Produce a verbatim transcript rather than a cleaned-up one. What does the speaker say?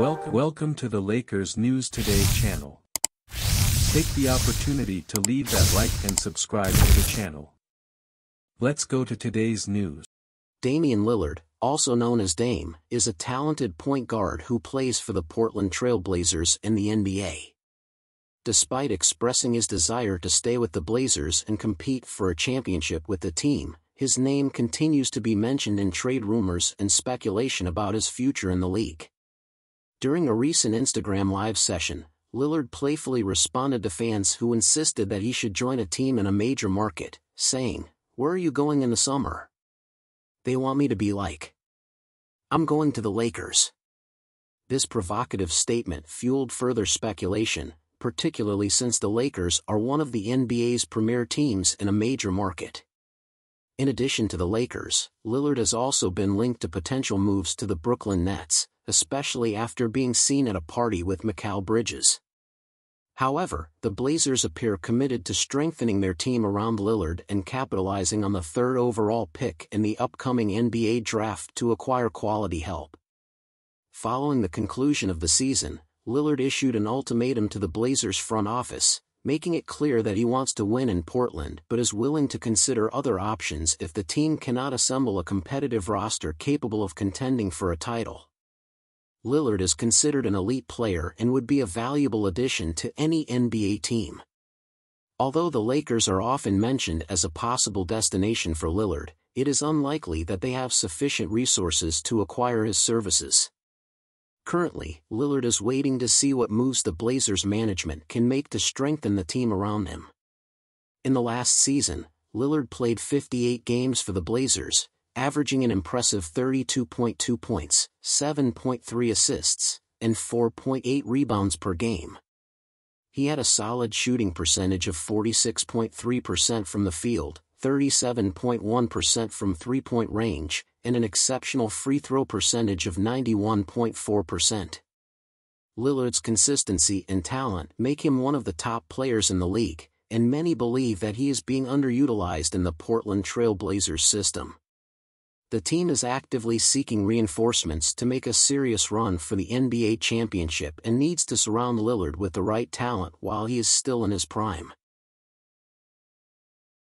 Welcome, welcome to the Lakers News Today channel. Take the opportunity to leave that like and subscribe to the channel. Let's go to today's news. Damian Lillard, also known as Dame, is a talented point guard who plays for the Portland Trail Blazers in the N B A. Despite expressing his desire to stay with the Blazers and compete for a championship with the team, his name continues to be mentioned in trade rumors and speculation about his future in the league. During a recent Instagram live session, Lillard playfully responded to fans who insisted that he should join a team in a major market, saying, "Where are you going in the summer? They want me to be like, I'm going to the Lakers." This provocative statement fueled further speculation, particularly since the Lakers are one of the N B A's premier teams in a major market. In addition to the Lakers, Lillard has also been linked to potential moves to the Brooklyn Nets, especially after being seen at a party with Mikal Bridges. However, the Blazers appear committed to strengthening their team around Lillard and capitalizing on the third overall pick in the upcoming N B A draft to acquire quality help. Following the conclusion of the season, Lillard issued an ultimatum to the Blazers front office, making it clear that he wants to win in Portland but is willing to consider other options if the team cannot assemble a competitive roster capable of contending for a title. Lillard is considered an elite player and would be a valuable addition to any N B A team. Although the Lakers are often mentioned as a possible destination for Lillard, it is unlikely that they have sufficient resources to acquire his services. Currently, Lillard is waiting to see what moves the Blazers management can make to strengthen the team around him. In the last season, Lillard played fifty-eight games for the Blazers, averaging an impressive thirty-two point two points, seven point three assists, and four point eight rebounds per game. He had a solid shooting percentage of forty-six point three percent from the field, thirty-seven point one percent from three-point range, and an exceptional free-throw percentage of ninety-one point four percent. Lillard's consistency and talent make him one of the top players in the league, and many believe that he is being underutilized in the Portland Trail Blazers system. The team is actively seeking reinforcements to make a serious run for the N B A championship and needs to surround Lillard with the right talent while he is still in his prime.